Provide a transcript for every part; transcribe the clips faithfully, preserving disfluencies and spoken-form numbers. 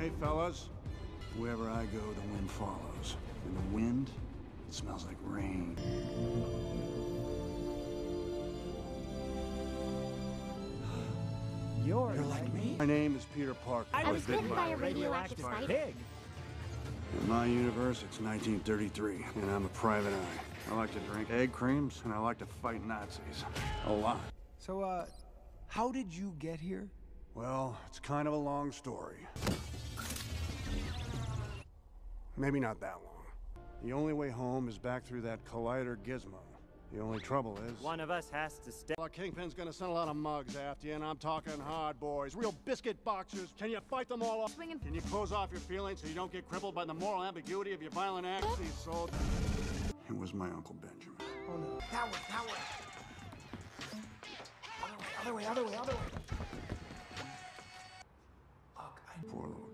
Hey, fellas. Wherever I go, the wind follows. And the wind, it smells like rain. You're, You're like me? My name is Peter Parker. I was bitten by a radioactive pig. In my universe, it's nineteen thirty-three, and I'm a private eye. I like to drink egg creams, and I like to fight Nazis. A lot. So, uh, how did you get here? Well, it's kind of a long story. Maybe not that long. The only way home is back through that collider gizmo. The only trouble is... one of us has to stay. Our Kingpin's gonna send a lot of mugs after you, and I'm talking hard, boys. Real biscuit boxers. Can you fight them all off? Swinging. Can you close off your feelings so you don't get crippled by the moral ambiguity of your violent acts? Sold. It was my Uncle Benjamin. Oh, no. That way, that way. Other way, other way, other way, other way. Look, I... poor little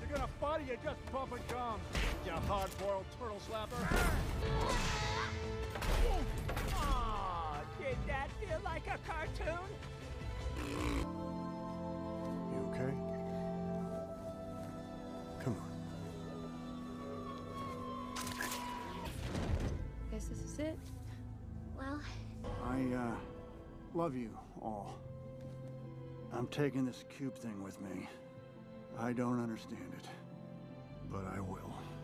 you're gonna fight or you just pump and gum, you hard-boiled turtle slapper. Aw, oh, did that feel like a cartoon? You okay? Come on. Guess this is it. Well... I, uh, love you all. I'm taking this cube thing with me. I don't understand it, but I will.